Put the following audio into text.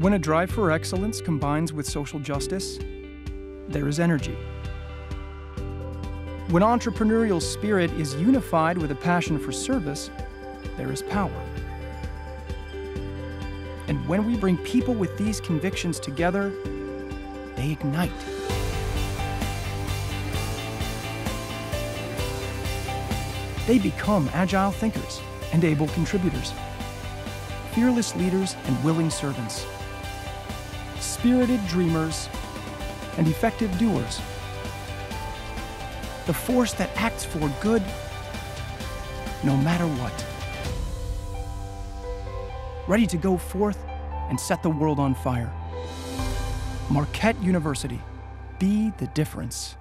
When a drive for excellence combines with social justice, there is energy. When entrepreneurial spirit is unified with a passion for service, there is power. And when we bring people with these convictions together, they ignite. They become agile thinkers and able contributors, fearless leaders and willing servants, spirited dreamers and effective doers, the force that acts for good no matter what, ready to go forth and set the world on fire. Marquette University, be the difference.